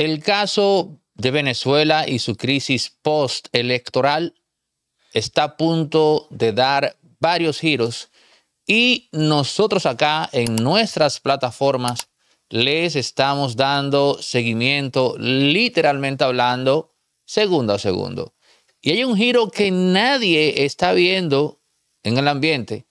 El caso de Venezuela y su crisis postelectoral está a punto de dar varios giros y nosotros acá en nuestras plataformas les estamos dando seguimiento, literalmente hablando, segundo a segundo. Y hay un giro que nadie está viendo en el ambiente,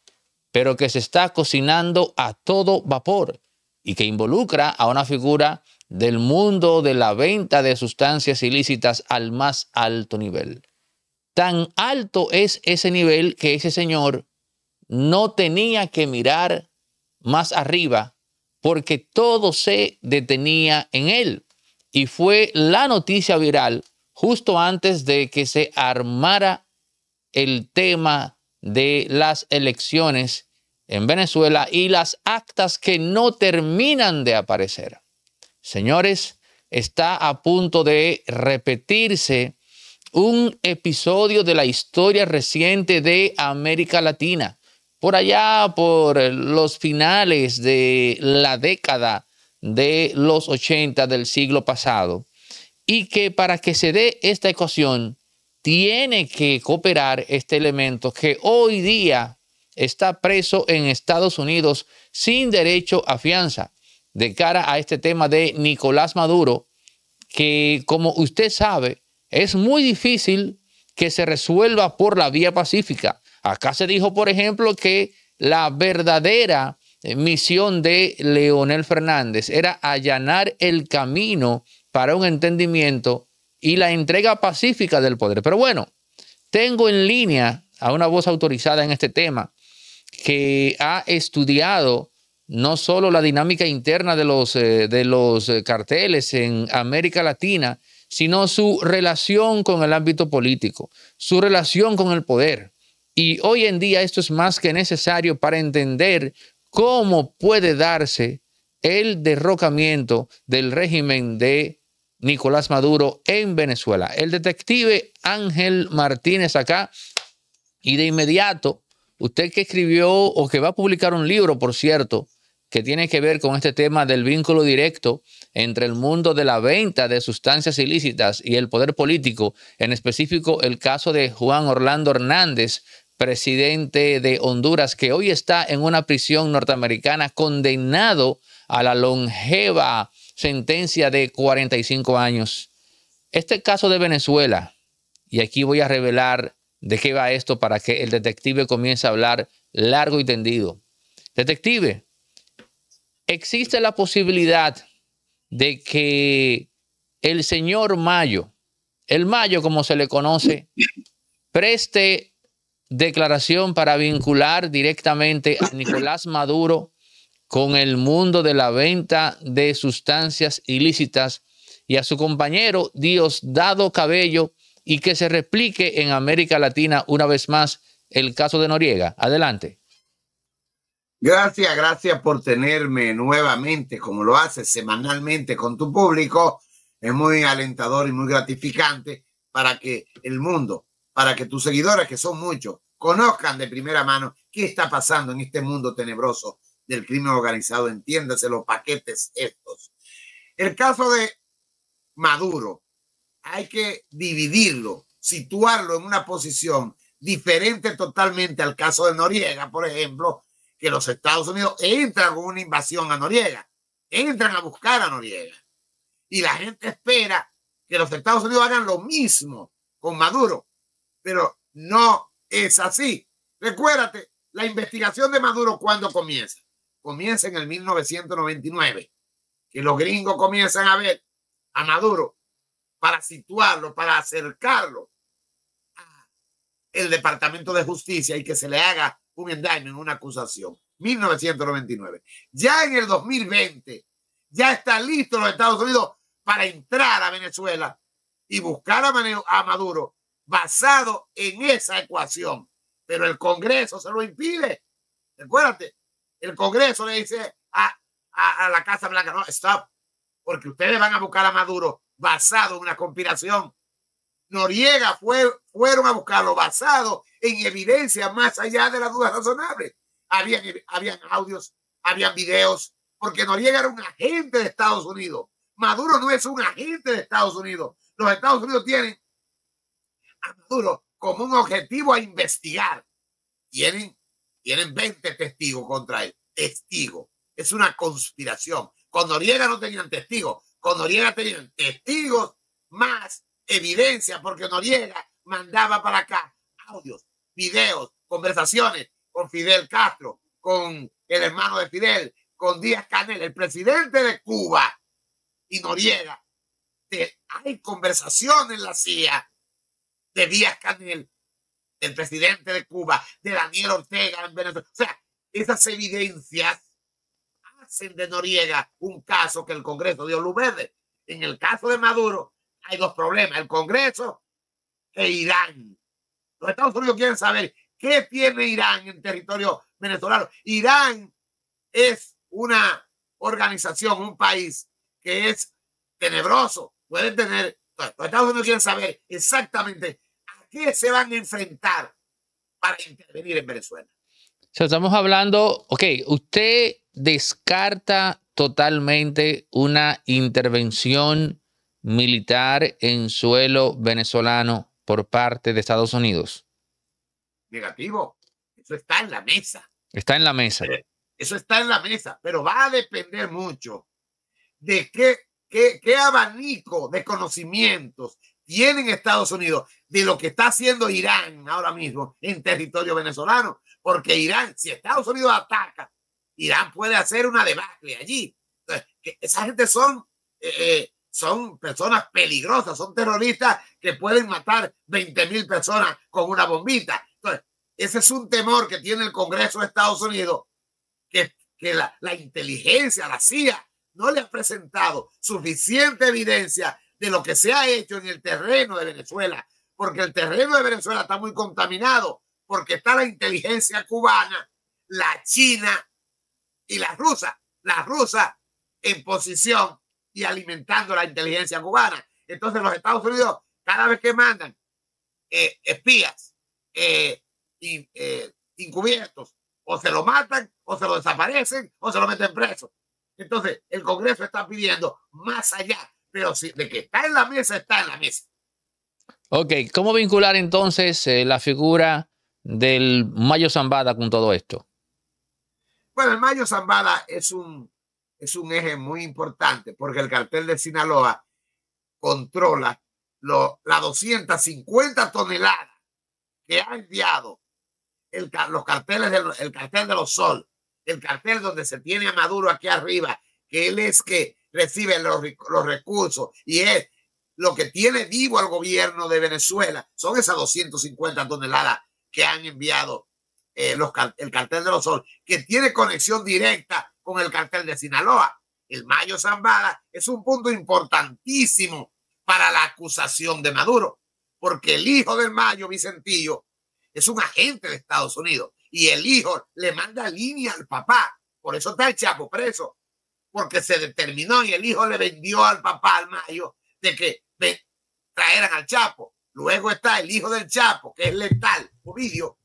pero que se está cocinando a todo vapor y que involucra a una figura del mundo de la venta de sustancias ilícitas al más alto nivel. Tan alto es ese nivel que ese señor no tenía que mirar más arriba porque todo se detenía en él. Y fue la noticia viral justo antes de que se armara el tema de las elecciones en Venezuela y las actas que no terminan de aparecer. Señores, está a punto de repetirse un episodio de la historia reciente de América Latina. Por allá, por los finales de la década de los 80 del siglo pasado. Y que para que se dé esta ecuación, tiene que cooperar este elemento que hoy día está preso en Estados Unidos sin derecho a fianza. De cara a este tema de Nicolás Maduro, que como usted sabe, es muy difícil que se resuelva por la vía pacífica. Acá se dijo, por ejemplo, que la verdadera misión de Leonel Fernández era allanar el camino para un entendimiento y la entrega pacífica del poder. Pero bueno, tengo en línea a una voz autorizada en este tema que ha estudiado no solo la dinámica interna de los carteles en América Latina, sino su relación con el ámbito político, su relación con el poder. Y hoy en día esto es más que necesario para entender cómo puede darse el derrocamiento del régimen de Nicolás Maduro en Venezuela. El detective Ángel Martínez acá, y de inmediato, usted que escribió o que va a publicar un libro, por cierto, que tiene que ver con este tema del vínculo directo entre el mundo de la venta de sustancias ilícitas y el poder político, en específico el caso de Juan Orlando Hernández, presidente de Honduras, que hoy está en una prisión norteamericana condenado a la longeva sentencia de 45 años. Este caso de Venezuela, y aquí voy a revelar de qué va esto para que el detective comience a hablar largo y tendido. Detective, existe la posibilidad de que el señor Mayo, el Mayo como se le conoce, preste declaración para vincular directamente a Nicolás Maduro con el mundo de la venta de sustancias ilícitas y a su compañero Diosdado Cabello y que se replique en América Latina una vez más el caso de Noriega. Adelante. Gracias, gracias por tenerme nuevamente, como lo haces semanalmente con tu público. Es muy alentador y muy gratificante para que el mundo, para que tus seguidores, que son muchos, conozcan de primera mano qué está pasando en este mundo tenebroso del crimen organizado. Entiéndase los paquetes estos. El caso de Maduro hay que dividirlo, situarlo en una posición diferente totalmente al caso de Noriega, por ejemplo, que los Estados Unidos entran con una invasión a Noriega, entran a buscar a Noriega. Y la gente espera que los Estados Unidos hagan lo mismo con Maduro, pero no es así. Recuérdate, la investigación de Maduro, ¿cuándo comienza? Comienza en el 1999, que los gringos comienzan a ver a Maduro para situarlo, para acercarlo al Departamento de Justicia y que se le haga un indictment, una acusación. 1999. Ya en el 2020, ya está listo los Estados Unidos para entrar a Venezuela y buscar a Maduro basado en esa ecuación. Pero el Congreso se lo impide. Recuérdate, el Congreso le dice a la Casa Blanca, no, stop, porque ustedes van a buscar a Maduro basado en una conspiración. Noriega fueron a buscarlo basado en evidencia más allá de las dudas razonables. Habían audios, habían videos, porque Noriega era un agente de Estados Unidos. Maduro no es un agente de Estados Unidos. Los Estados Unidos tienen a Maduro como un objetivo a investigar. Tienen 20 testigos contra él. Testigo. Es una conspiración. Con Noriega no tenían testigos. Con Noriega tenían testigos más evidencia, porque Noriega mandaba para acá audios, videos, conversaciones con Fidel Castro, con el hermano de Fidel, con Díaz Canel, el presidente de Cuba, y Noriega. Hay conversaciones en la CIA de Díaz Canel, del presidente de Cuba, de Daniel Ortega en Venezuela. O sea, esas evidencias hacen de Noriega un caso que el Congreso dio luz verde. En el caso de Maduro hay dos problemas, el Congreso e Irán. Los Estados Unidos quieren saber qué tiene Irán en territorio venezolano. Irán es una organización, un país que es tenebroso. Pueden tener, los Estados Unidos quieren saber exactamente a qué se van a enfrentar para intervenir en Venezuela. So, estamos hablando, ok, usted descarta totalmente una intervención militar en suelo venezolano por parte de Estados Unidos. Negativo. Eso está en la mesa. Está en la mesa. Eso está en la mesa, pero va a depender mucho de qué abanico de conocimientos tienen Estados Unidos de lo que está haciendo Irán ahora mismo en territorio venezolano. Porque Irán, si Estados Unidos ataca, Irán puede hacer una debacle allí. Entonces, que esa gente son personas peligrosas, son terroristas que pueden matar 20.000 personas con una bombita. Entonces, ese es un temor que tiene el Congreso de Estados Unidos, que la inteligencia, la CIA, no le ha presentado suficiente evidencia de lo que se ha hecho en el terreno de Venezuela, porque el terreno de Venezuela está muy contaminado, porque está la inteligencia cubana, la china y las rusas en posición y alimentando la inteligencia cubana. Entonces los Estados Unidos, cada vez que mandan espías encubiertos, o se lo matan, o se lo desaparecen, o se lo meten preso. Entonces el Congreso está pidiendo más allá, pero si de que está en la mesa, está en la mesa. Ok, ¿cómo vincular entonces la figura del Mayo Zambada con todo esto? Bueno, el Mayo Zambada es un eje muy importante porque el cartel de Sinaloa controla las 250 toneladas que ha enviado el cartel de los Sol, el cartel donde se tiene a Maduro aquí arriba, que él es que recibe los recursos y es lo que tiene vivo al gobierno de Venezuela. Son esas 250 toneladas que han enviado el cartel de los Sol, que tiene conexión directa con el cartel de Sinaloa. El Mayo Zambada es un punto importantísimo para la acusación de Maduro, porque el hijo del Mayo, Vicentillo, es un agente de Estados Unidos y el hijo le manda línea al papá. Por eso está el Chapo preso, porque se determinó y el hijo le vendió al papá, al Mayo, de que traeran al Chapo. Luego está el hijo del Chapo, que es letal, Ovidio.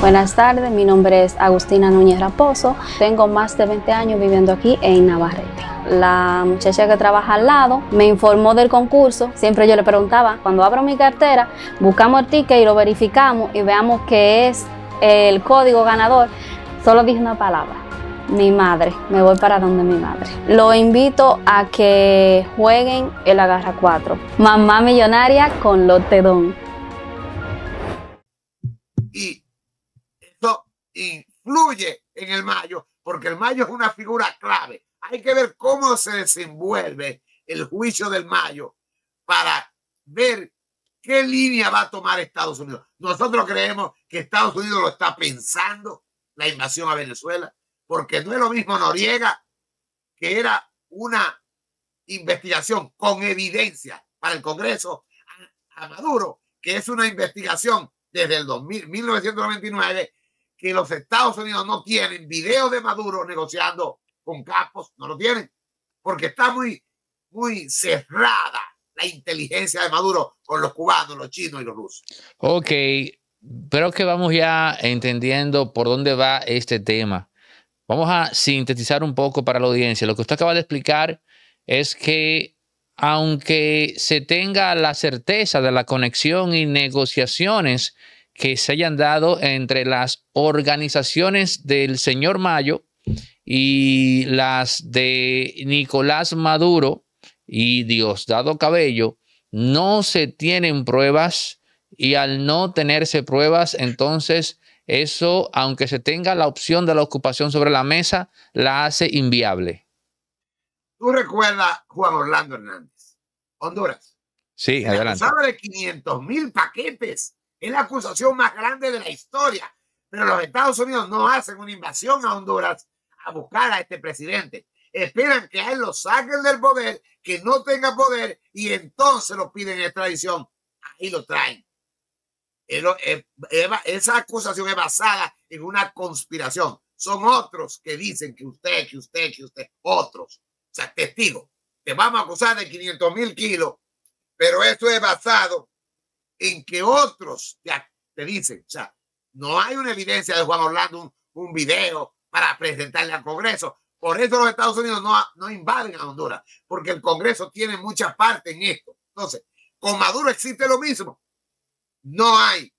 Buenas tardes, mi nombre es Agustina Núñez Raposo. Tengo más de 20 años viviendo aquí en Navarrete. La muchacha que trabaja al lado me informó del concurso. Siempre yo le preguntaba, cuando abro mi cartera, buscamos el ticket y lo verificamos y veamos qué es el código ganador. Solo dije una palabra, mi madre. Me voy para donde mi madre. Lo invito a que jueguen el Agarra 4. Mamá Millonaria con Lotedón. Y influye en el Mayo, porque el Mayo es una figura clave. Hay que ver cómo se desenvuelve el juicio del Mayo para ver qué línea va a tomar Estados Unidos. Nosotros creemos que Estados Unidos lo está pensando, la invasión a Venezuela, porque no es lo mismo Noriega, que era una investigación con evidencia para el Congreso, a Maduro, que es una investigación desde el 1999, que los Estados Unidos no tienen videos de Maduro negociando con capos, no lo tienen, porque está muy, muy cerrada la inteligencia de Maduro con los cubanos, los chinos y los rusos. Ok, creo que vamos ya entendiendo por dónde va este tema, Vamos a sintetizar un poco para la audiencia. Lo que usted acaba de explicar es que aunque se tenga la certeza de la conexión y negociaciones que se hayan dado entre las organizaciones del señor Mayo y las de Nicolás Maduro y Diosdado Cabello, no se tienen pruebas, y al no tenerse pruebas, entonces eso, aunque se tenga la opción de la ocupación sobre la mesa, la hace inviable. Tú recuerdas Juan Orlando Hernández, Honduras. Sí, adelante. Acusado de 500.000 paquetes. Es la acusación más grande de la historia. Pero los Estados Unidos no hacen una invasión a Honduras a buscar a este presidente. Esperan que a él lo saquen del poder, que no tenga poder, y entonces lo piden extradición. Ahí lo traen. Esa acusación es basada en una conspiración. Son otros que dicen que usted, otros. O sea, testigo, te vamos a acusar de 500.000 kilos, pero esto es basado en que otros te dicen. O sea, no hay una evidencia de Juan Orlando, un video para presentarle al Congreso. Por eso los Estados Unidos no invaden a Honduras, porque el Congreso tiene mucha parte en esto. Entonces, con Maduro existe lo mismo. No hay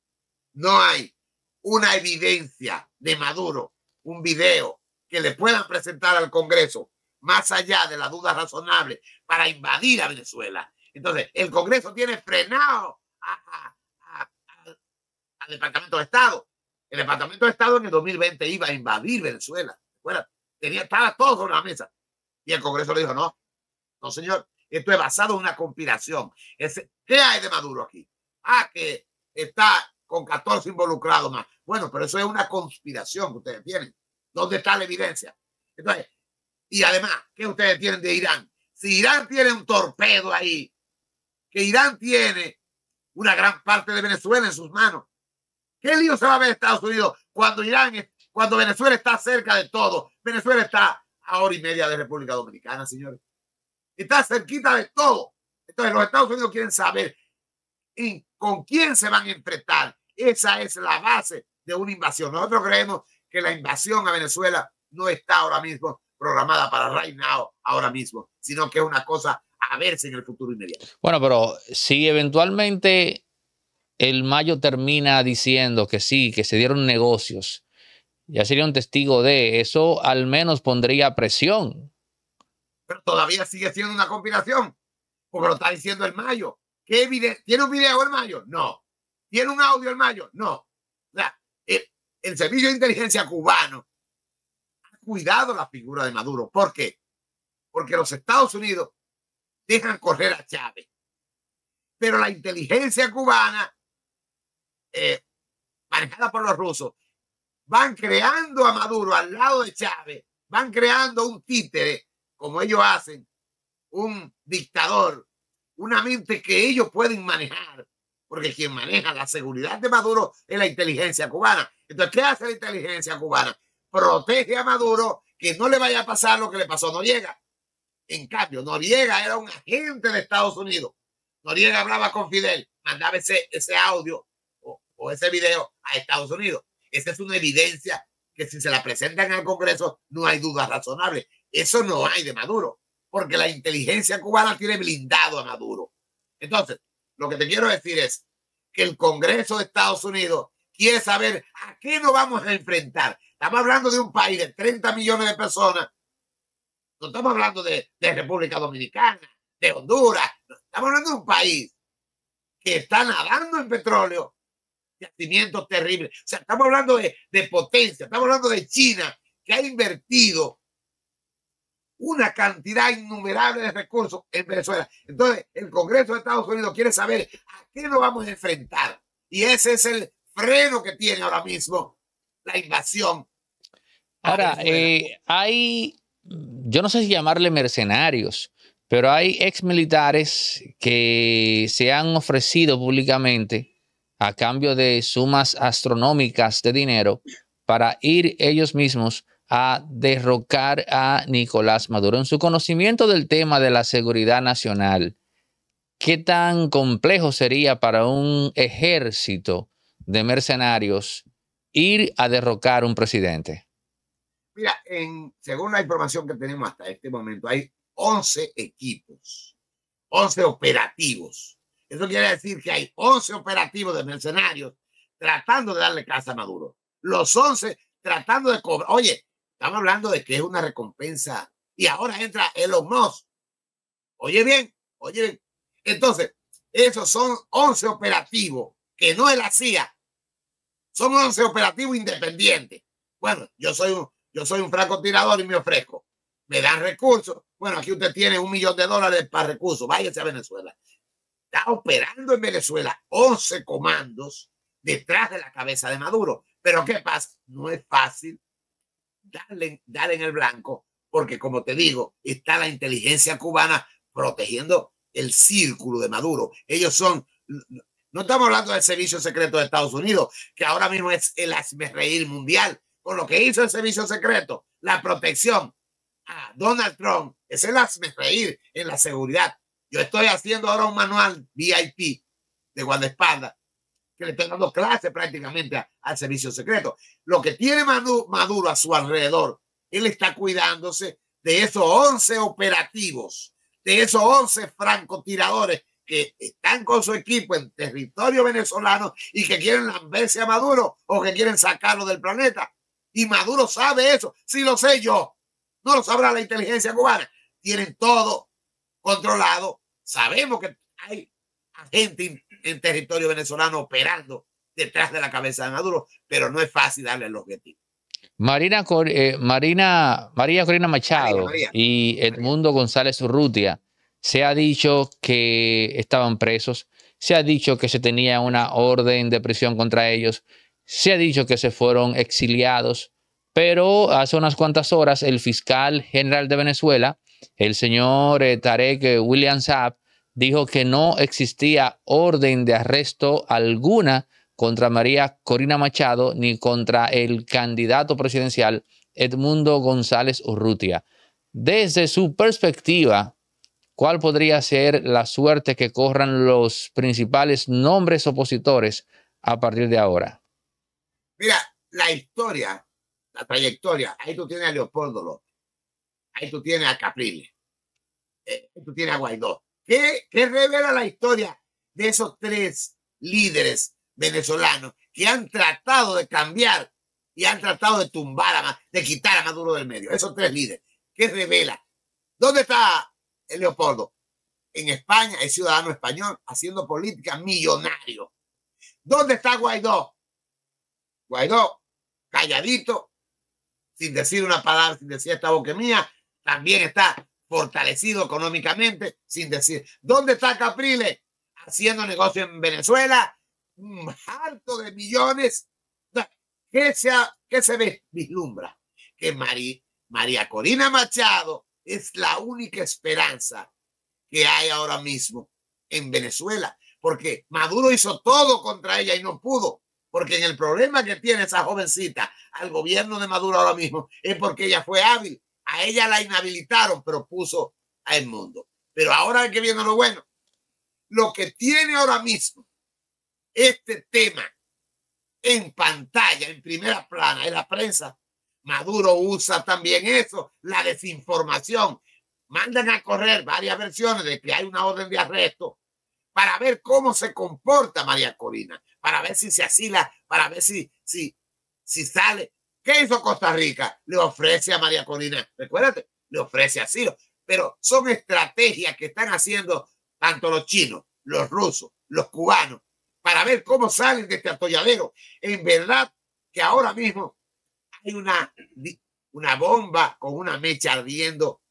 una evidencia de Maduro, un video que le puedan presentar al Congreso, más allá de la duda razonable, para invadir a Venezuela. Entonces, el Congreso tiene frenado al Departamento de Estado. El Departamento de Estado en el 2020 iba a invadir Venezuela. Bueno, estaba todo sobre la mesa. Y el Congreso le dijo, no señor, esto es basado en una conspiración. ¿Qué hay de Maduro aquí? Ah, que está con 14 involucrados más. Bueno, pero eso es una conspiración que ustedes tienen. ¿Dónde está la evidencia? Entonces, y además, ¿qué ustedes tienen de Irán? Si Irán tiene un torpedo ahí, que Irán tiene una gran parte de Venezuela en sus manos, ¿qué lío se va a ver Estados Unidos cuando Venezuela está cerca de todo? Venezuela está a hora y media de República Dominicana, señores. Está cerquita de todo. Entonces, los Estados Unidos quieren saber con quién se van a enfrentar. Esa es la base de una invasión. Nosotros creemos que la invasión a Venezuela no está ahora mismo programada para right now, ahora mismo, sino que es una cosa a verse en el futuro inmediato. Bueno, pero si eventualmente el Mayo termina diciendo que sí, que se dieron negocios, ya sería un testigo de eso, al menos pondría presión. Pero todavía sigue siendo una conspiración, porque lo está diciendo el Mayo. ¿Qué video? ¿Tiene un video el Mayo? No. ¿Tiene un audio el Mayo? No. O sea, el servicio de inteligencia cubano cuidado la figura de Maduro. ¿Por qué? Porque los Estados Unidos dejan correr a Chávez. Pero la inteligencia cubana, manejada por los rusos, van creando a Maduro al lado de Chávez, van creando un títere, como ellos hacen, un dictador, una mente que ellos pueden manejar, porque quien maneja la seguridad de Maduro es la inteligencia cubana. Entonces, ¿qué hace la inteligencia cubana? Protege a Maduro, que no le vaya a pasar lo que le pasó a Noriega. En cambio, Noriega era un agente de Estados Unidos. Noriega hablaba con Fidel, mandaba ese audio o ese video a Estados Unidos. Esa es una evidencia que si se la presentan al Congreso no hay duda razonable. Eso no hay de Maduro, porque la inteligencia cubana tiene blindado a Maduro. Entonces, lo que te quiero decir es que el Congreso de Estados Unidos quiere saber a qué nos vamos a enfrentar. Estamos hablando de un país de 30 millones de personas. No estamos hablando de República Dominicana, de Honduras. Estamos hablando de un país que está nadando en petróleo, yacimientos terribles. O sea, estamos hablando de potencia. Estamos hablando de China, que ha invertido una cantidad innumerable de recursos en Venezuela. Entonces, el Congreso de Estados Unidos quiere saber a qué nos vamos a enfrentar. Y ese es el freno que tiene ahora mismo la invasión. Ahora, yo no sé si llamarle mercenarios, pero hay ex militares que se han ofrecido públicamente a cambio de sumas astronómicas de dinero para ir ellos mismos a derrocar a Nicolás Maduro. En su conocimiento del tema de la seguridad nacional, ¿qué tan complejo sería para un ejército de mercenarios ir a derrocar un presidente? Mira, según la información que tenemos hasta este momento, hay 11 equipos, 11 operativos. Eso quiere decir que hay 11 operativos de mercenarios tratando de darle casa a Maduro. Los 11 tratando de cobrar. Oye, estamos hablando de que es una recompensa y ahora entra Elon Musk. Oye bien, oye bien. Entonces, esos son 11 operativos que no es la CIA. Son 11 operativos independientes. Bueno, yo soy un francotirador y me ofrezco. Me dan recursos. Bueno, aquí usted tiene $1 millón para recursos. Váyase a Venezuela. Está operando en Venezuela 11 comandos detrás de la cabeza de Maduro. Pero ¿qué pasa? No es fácil darle en el blanco porque, como te digo, está la inteligencia cubana protegiendo el círculo de Maduro. Ellos son... No estamos hablando del servicio secreto de Estados Unidos, que ahora mismo es el hazmerreír mundial. Con lo que hizo el servicio secreto, la protección a Donald Trump, es el hazmerreír en la seguridad. Yo estoy haciendo ahora un manual VIP de guardaespaldas que le estoy dando clases prácticamente al servicio secreto. Lo que tiene Maduro a su alrededor, él está cuidándose de esos 11 operativos, de esos 11 francotiradores que están con su equipo en territorio venezolano y que quieren lamberse a Maduro o que quieren sacarlo del planeta. Y Maduro sabe eso. Si lo sé yo, no lo sabrá la inteligencia cubana. Tienen todo controlado. Sabemos que hay gente en territorio venezolano operando detrás de la cabeza de Maduro, pero no es fácil darle el objetivo. María Corina Machado y Edmundo González Urrutia, se ha dicho que estaban presos, se ha dicho que se tenía una orden de prisión contra ellos, se ha dicho que se fueron exiliados, pero hace unas cuantas horas el fiscal general de Venezuela, el señor Tarek William Saab, dijo que no existía orden de arresto alguna contra María Corina Machado ni contra el candidato presidencial Edmundo González Urrutia. Desde su perspectiva, ¿cuál podría ser la suerte que corran los principales nombres opositores a partir de ahora? Mira, la historia, la trayectoria, ahí tú tienes a Leopoldo López, ahí tú tienes a Capriles, ahí tú tienes a Guaidó. ¿Qué revela la historia de esos tres líderes venezolanos que han tratado de cambiar y han tratado de quitar a Maduro del medio? Esos tres líderes, ¿qué revela? ¿Dónde está Leopoldo? En España, es ciudadano español, haciendo política, millonario. ¿Dónde está Guaidó? Guaidó, calladito, sin decir una palabra, sin decir esta boca mía, también está fortalecido económicamente, sin decir. ¿Dónde está Capriles? Haciendo negocio en Venezuela, harto de millones. ¿Qué se ve? Vislumbra que María Corina Machado es la única esperanza que hay ahora mismo en Venezuela, porque Maduro hizo todo contra ella y no pudo, porque en el problema que tiene esa jovencita al gobierno de Maduro ahora mismo es porque ella fue hábil. A ella la inhabilitaron, pero puso a Edmundo. Pero ahora que viene lo bueno, lo que tiene ahora mismo este tema en pantalla, en primera plana, en la prensa, Maduro usa también eso, la desinformación. Mandan a correr varias versiones de que hay una orden de arresto para ver cómo se comporta María Corina, para ver si se asila, para ver si sale. ¿Qué hizo Costa Rica? Le ofrece a María Corina, recuérdate, le ofrece asilo. Pero son estrategias que están haciendo tanto los chinos, los rusos, los cubanos, para ver cómo salen de este atolladero. En verdad que ahora mismo hay una bomba con una mecha ardiendo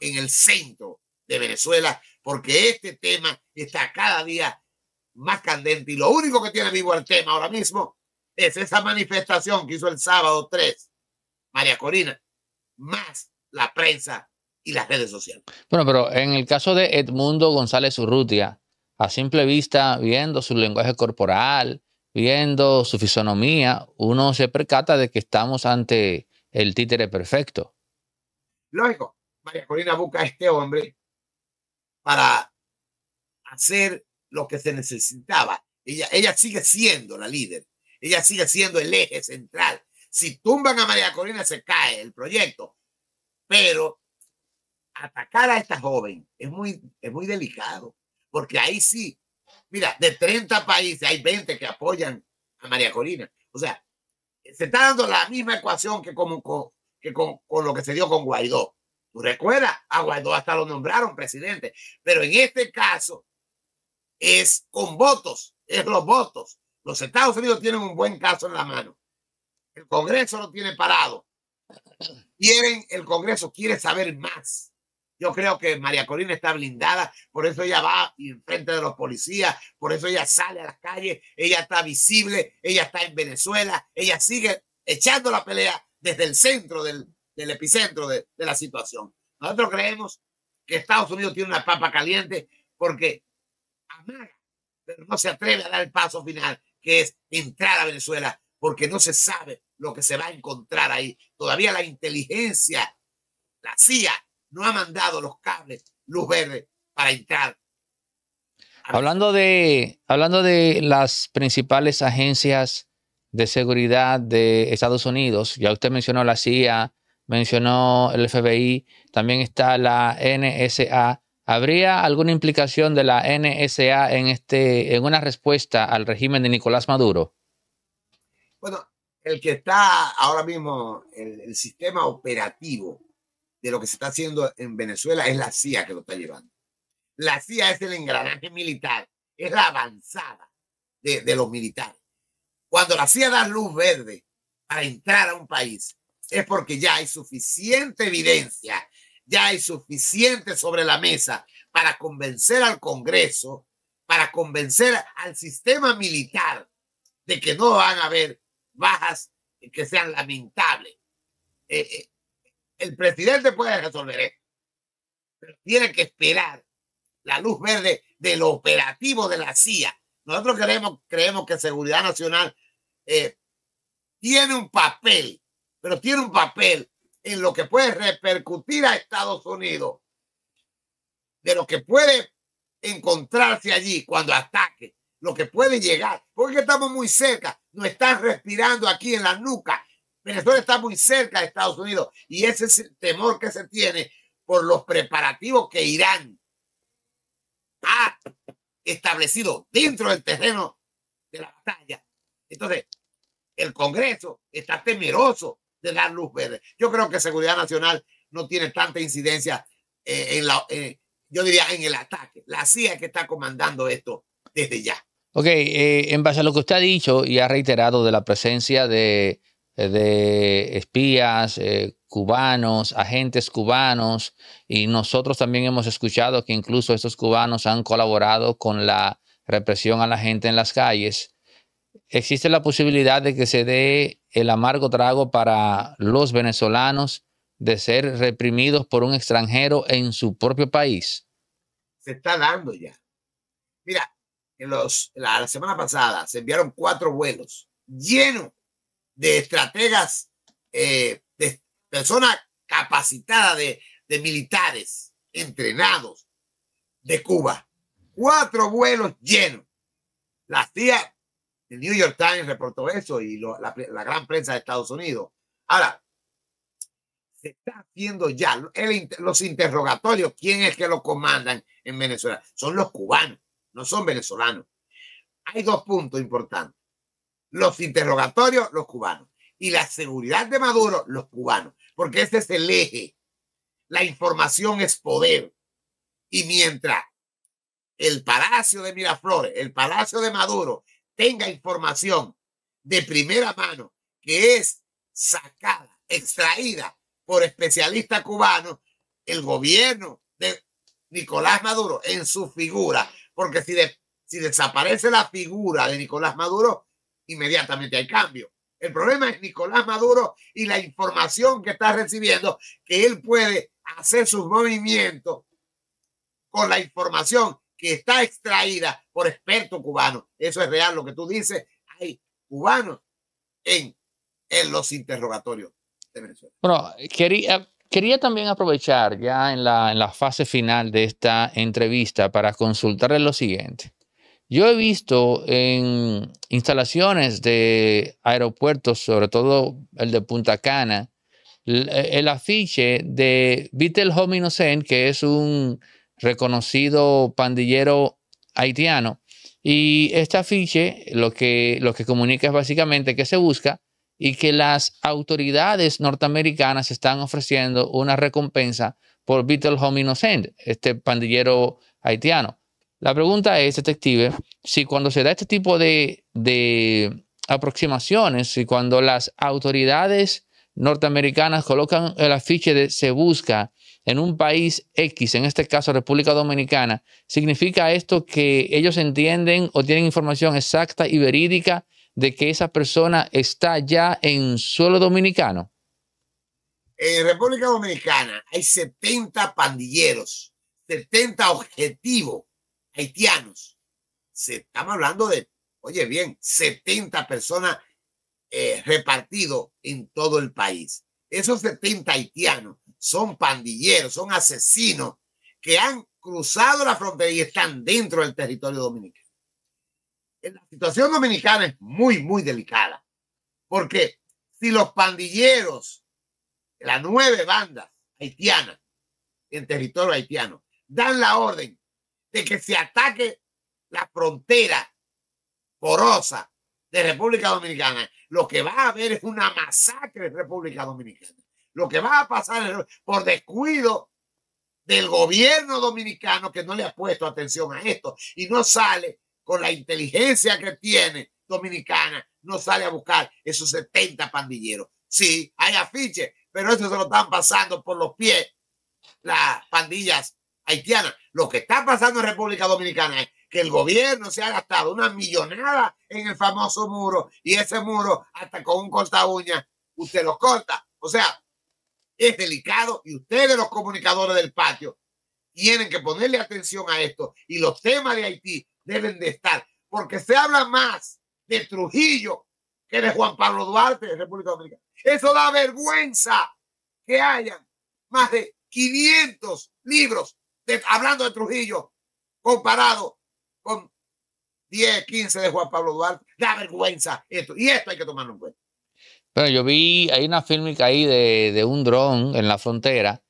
en el centro de Venezuela, porque este tema está cada día más candente y lo único que tiene vivo el tema ahora mismo es esa manifestación que hizo el sábado 3 María Corina, más la prensa y las redes sociales. Bueno, pero en el caso de Edmundo González Urrutia, a simple vista, viendo su lenguaje corporal, viendo su fisonomía, uno se percata de que estamos ante el títere perfecto. Lógico, María Corina busca a este hombre para hacer lo que se necesitaba. Ella sigue siendo la líder, ella sigue siendo el eje central Si tumban a María Corina, se cae el proyecto. Pero atacar a esta joven es muy delicado, porque ahí sí, mira, de 30 países hay 20 que apoyan a María Corina. O sea, se está dando la misma ecuación que con lo que se dio con Guaidó. Tú recuerdas, a Guaidó hasta lo nombraron presidente, pero en este caso es con votos, es los votos. Los Estados Unidos tienen un buen caso en la mano. El Congreso lo tiene parado. El Congreso quiere saber más. Yo creo que María Corina está blindada, por eso ella va enfrente de los policías, por eso ella sale a las calles, ella está visible, ella está en Venezuela, ella sigue echando la pelea desde el centro del epicentro de la situación. Nosotros creemos que Estados Unidos tiene una papa caliente porque amaga, pero no se atreve a dar el paso final, que es entrar a Venezuela, porque no se sabe lo que se va a encontrar ahí. Todavía la inteligencia, la CIA, no ha mandado los cables, luz verde, para entrar. Hablando de las principales agencias de seguridad de Estados Unidos, ya usted mencionó la CIA, mencionó el FBI, también está la NSA. ¿Habría alguna implicación de la NSA en una respuesta al régimen de Nicolás Maduro? Bueno, el que está ahora mismo, el sistema operativo de lo que se está haciendo en Venezuela es la CIA que lo está llevando. La CIA es el engranaje militar, es la avanzada de los militares. Cuando la CIA da luz verde para entrar a un país es porque ya hay suficiente evidencia, ya hay suficiente sobre la mesa para convencer al Congreso, para convencer al sistema militar de que no van a haber bajas que sean lamentables. El presidente puede resolver esto, pero tiene que esperar la luz verde del operativo de la CIA. Nosotros creemos que Seguridad Nacional tiene un papel, pero tiene un papel en lo que puede repercutir a Estados Unidos, de lo que puede encontrarse allí cuando ataque, lo que puede llegar, porque estamos muy cerca, nos están respirando aquí en la nuca. Venezuela está muy cerca de Estados Unidos y ese es el temor que se tiene por los preparativos que Irán ha establecido dentro del terreno de la batalla. Entonces, el Congreso está temeroso de dar luz verde. Yo creo que Seguridad Nacional no tiene tanta incidencia yo diría, en el ataque. La CIA es que está comandando esto desde ya. Ok, en base a lo que usted ha dicho y ha reiterado de la presencia de espías cubanos, agentes cubanos, y nosotros también hemos escuchado que incluso estos cubanos han colaborado con la represión a la gente en las calles. ¿Existe la posibilidad de que se dé el amargo trago para los venezolanos de ser reprimidos por un extranjero en su propio país? Se está dando ya. Mira, la semana pasada se enviaron 4 vuelos llenos de estrategas, de personas capacitadas, de militares entrenados de Cuba. 4 vuelos llenos. La CIA, el New York Times reportó eso y la gran prensa de Estados Unidos. Ahora, se está haciendo ya los interrogatorios. ¿Quién es que lo comandan en Venezuela? Son los cubanos, no son venezolanos. Hay 2 puntos importantes. Los interrogatorios, los cubanos. Y la seguridad de Maduro, los cubanos. Porque ese es el eje. La información es poder. Y mientras el Palacio de Miraflores, el Palacio de Maduro, tenga información de primera mano que es sacada, extraída por especialistas cubanos, el gobierno de Nicolás Maduro en su figura. Porque si desaparece la figura de Nicolás Maduro, inmediatamente hay cambio. El problema es Nicolás Maduro y la información que está recibiendo, que él puede hacer sus movimientos con la información que está extraída por expertos cubanos. Eso es real lo que tú dices. Hay cubanos en los interrogatorios de Venezuela. Bueno, quería también aprovechar ya en la fase final de esta entrevista para consultarle lo siguiente. Yo he visto en instalaciones de aeropuertos, sobre todo el de Punta Cana, el afiche de Vitel Homininocent, que es un reconocido pandillero haitiano. Y este afiche lo que comunica es básicamente que se busca y que las autoridades norteamericanas están ofreciendo una recompensa por Vitel Homininocent, este pandillero haitiano. La pregunta es, detective, si cuando se da este tipo de aproximaciones y cuando las autoridades norteamericanas colocan el afiche de se busca en un país X, en este caso República Dominicana, ¿significa esto que ellos entienden o tienen información exacta y verídica de que esa persona está ya en suelo dominicano? En República Dominicana hay 70 pandilleros, 70 objetivos haitianos. Estamos hablando de, oye bien, 70 personas repartidos en todo el país. Esos 70 haitianos son pandilleros, son asesinos que han cruzado la frontera y están dentro del territorio dominicano. La situación dominicana es muy, muy delicada, porque si los pandilleros, las 9 bandas haitianas en territorio haitiano, dan la orden de que se ataque la frontera porosa de República Dominicana, lo que va a haber es una masacre en República Dominicana. Lo que va a pasar por descuido del gobierno dominicano, que no le ha puesto atención a esto y no sale con la inteligencia que tiene dominicana, no sale a buscar esos 70 pandilleros. Sí, hay afiches, pero eso se lo están pasando por los pies las pandillas haitianas. Lo que está pasando en República Dominicana es que el gobierno se ha gastado una millonada en el famoso muro, y ese muro hasta con un corta uña usted lo corta. O sea, es delicado, y ustedes, los comunicadores del patio, tienen que ponerle atención a esto, y los temas de Haití deben de estar, porque se habla más de Trujillo que de Juan Pablo Duarte de República Dominicana. Eso da vergüenza que hayan más de 500 libros hablando de Trujillo comparado con 10, 15 de Juan Pablo Duarte. Da vergüenza esto, y esto hay que tomarlo en cuenta. Bueno, yo vi, hay una fílmica ahí de un dron en la frontera,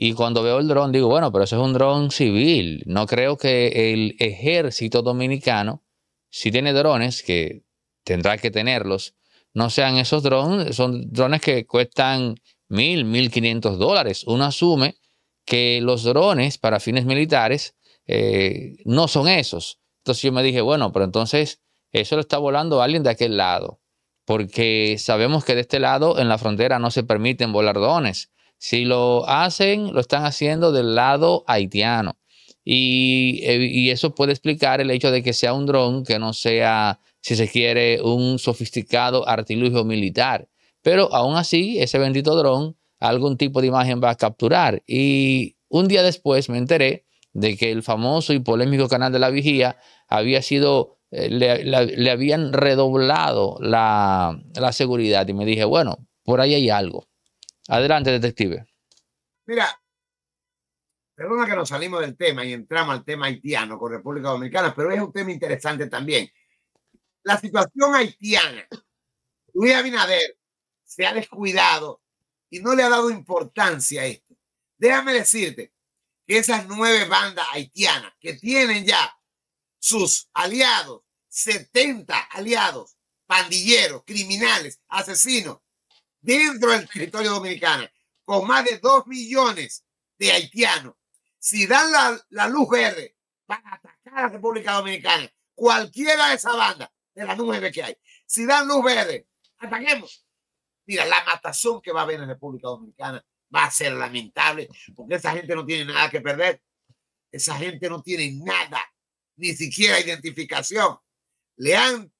y cuando veo el dron digo, bueno, pero eso es un dron civil. No creo que el ejército dominicano, si tiene drones, que tendrá que tenerlos, no sean esos drones, son drones que cuestan $1,000, $1,500. Uno asume que los drones para fines militares no son esos. Entonces yo me dije, bueno, pero entonces eso lo está volando alguien de aquel lado, porque sabemos que de este lado en la frontera no se permiten volar drones. Si lo hacen, lo están haciendo del lado haitiano. Y eso puede explicar el hecho de que sea un dron, que no sea, si se quiere, un sofisticado artilugio militar. Pero aún así, ese bendito dron, algún tipo de imagen va a capturar. Y un día después me enteré de que el famoso y polémico canal de La Vigía había sido... Le habían redoblado la seguridad, y me dije, bueno, por ahí hay algo. Adelante, detective. Mira, perdona que nos salimos del tema y entramos al tema haitiano con República Dominicana, pero es un tema interesante también. La situación haitiana. Luis Abinader se ha descuidado y no le ha dado importancia a esto. Déjame decirte que esas 9 bandas haitianas que tienen ya sus aliados, 70 aliados, pandilleros, criminales, asesinos, dentro del territorio dominicano, con más de 2 millones de haitianos, si dan la luz verde para atacar a la República Dominicana, cualquiera de esas bandas, de las 9 que hay, si dan luz verde, ataquemos. Mira, la matazón que va a haber en la República Dominicana va a ser lamentable, porque esa gente no tiene nada que perder. Esa gente no tiene nada, ni siquiera identificación. Le han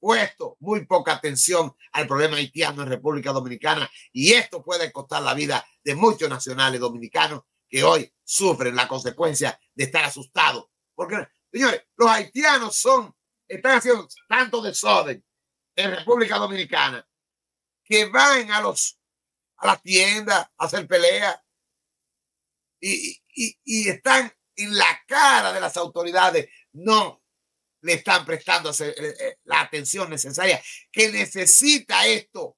puesto muy poca atención al problema haitiano en República Dominicana, y esto puede costar la vida de muchos nacionales dominicanos que hoy sufren la consecuencia de estar asustados. Porque, señores, los haitianos están haciendo tanto desorden en República Dominicana que van a las tiendas a hacer peleas y están en la cara de las autoridades. No le están prestando la atención necesaria que necesita esto.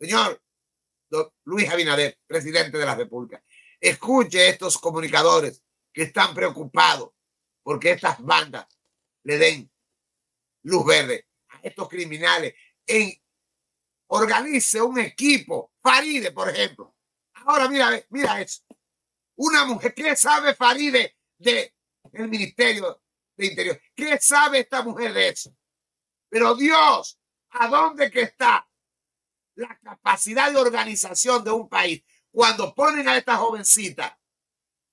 Señor Luis Abinader, presidente de la República, escuche estos comunicadores que están preocupados porque estas bandas le den luz verde a estos criminales. Organice un equipo. Faride, por ejemplo. Ahora mira eso. Una mujer, ¿qué sabe Faride del Ministerio de Interior? ¿Qué sabe esta mujer de eso? Pero Dios, ¿a dónde que está la capacidad de organización de un país? Cuando ponen a esta jovencita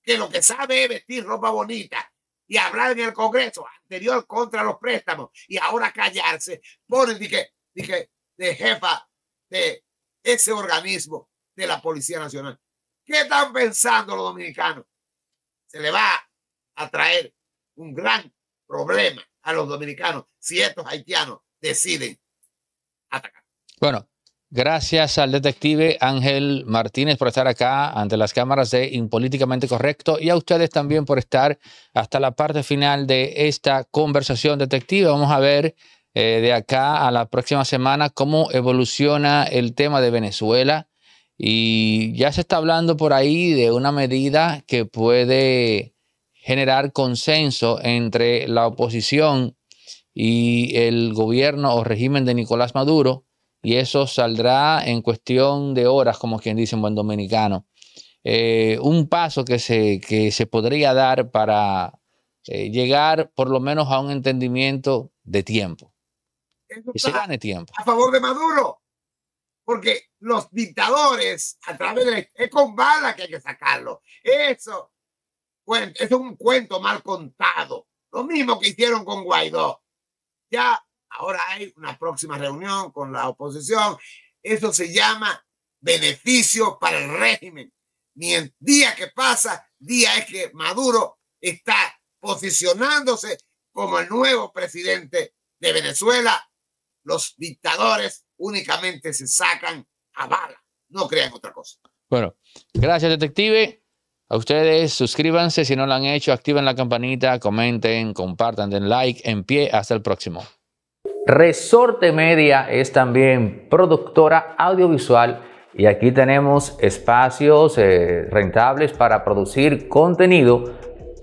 que lo que sabe es vestir ropa bonita y hablar en el Congreso anterior contra los préstamos y ahora callarse, ponen de jefa de ese organismo de la Policía Nacional. ¿Qué están pensando los dominicanos? Se le va a traer un gran problema a los dominicanos si estos haitianos deciden atacar. Bueno, gracias al detective Ángel Martínez por estar acá ante las cámaras de Impolíticamente Correcto y a ustedes también por estar hasta la parte final de esta conversación, detective. Vamos a ver de acá a la próxima semana cómo evoluciona el tema de Venezuela. Y ya se está hablando por ahí de una medida que puede generar consenso entre la oposición y el gobierno o régimen de Nicolás Maduro. Y eso saldrá en cuestión de horas, como quien dice en buen dominicano. Un paso que se podría dar para llegar por lo menos a un entendimiento de tiempo. Que se gane tiempo. A favor de Maduro. Porque los dictadores, a través de... Es con balas que hay que sacarlo. Eso es un cuento mal contado. Lo mismo que hicieron con Guaidó. Ya ahora hay una próxima reunión con la oposición. Eso se llama beneficio para el régimen. Ni el día que pasa, día es que Maduro está posicionándose como el nuevo presidente de Venezuela. Los dictadores únicamente se sacan a bala. No crean otra cosa. Bueno, gracias, detective. A ustedes suscríbanse si no lo han hecho, activen la campanita, comenten, compartan, den like, en pie. Hasta el próximo. Resorte Media es también productora audiovisual y aquí tenemos espacios rentables para producir contenido.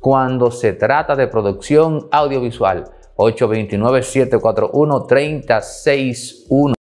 cuando se trata de producción audiovisual. 829-741-3061.